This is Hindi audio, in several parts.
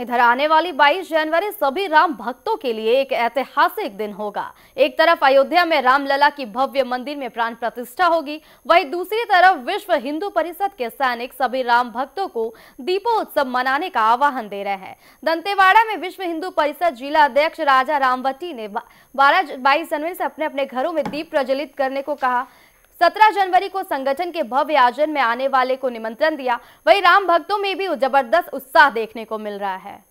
इधर आने वाली 22 जनवरी सभी राम भक्तों के लिए एक ऐतिहासिक दिन होगा। एक तरफ अयोध्या में रामलला की भव्य मंदिर में प्राण प्रतिष्ठा होगी, वहीं दूसरी तरफ विश्व हिंदू परिषद के सैनिक सभी राम भक्तों को दीपोत्सव मनाने का आह्वान दे रहे हैं। दंतेवाड़ा में विश्व हिंदू परिषद जिला अध्यक्ष राजा रामवटी ने 22 जनवरी से अपने अपने घरों में दीप प्रज्वलित करने को कहा। 17 जनवरी को संगठन के भव्य आयोजन में आने वाले को निमंत्रण दिया। वहीं राम भक्तों में भी जबरदस्त उत्साह देखने को मिल रहा है।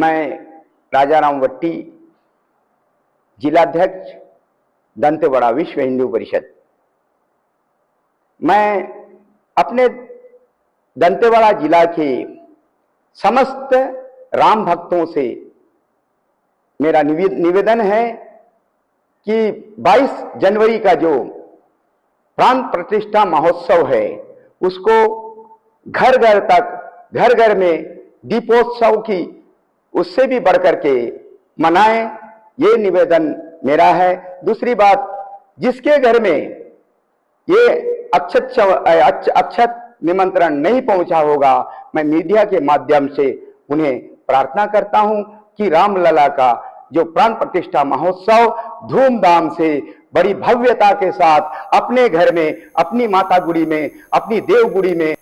मैं राजा रामवटी जिलाध्यक्ष दंतेवाड़ा विश्व हिंदू परिषद, मैं अपने दंतेवाड़ा जिला के समस्त राम भक्तों से मेरा निवेदन है कि 22 जनवरी का जो प्राण प्रतिष्ठा महोत्सव है उसको घर घर तक घर घर में दीपोत्सव की उससे भी बढ़कर के मनाएं, ये निवेदन मेरा है। दूसरी बात, जिसके घर में ये अक्षत निमंत्रण नहीं पहुंचा होगा, मैं मीडिया के माध्यम से उन्हें प्रार्थना करता हूं कि रामलला का जो प्राण प्रतिष्ठा महोत्सव धूमधाम से बड़ी भव्यता के साथ अपने घर में, अपनी मातागुड़ी में, अपनी देवगुड़ी में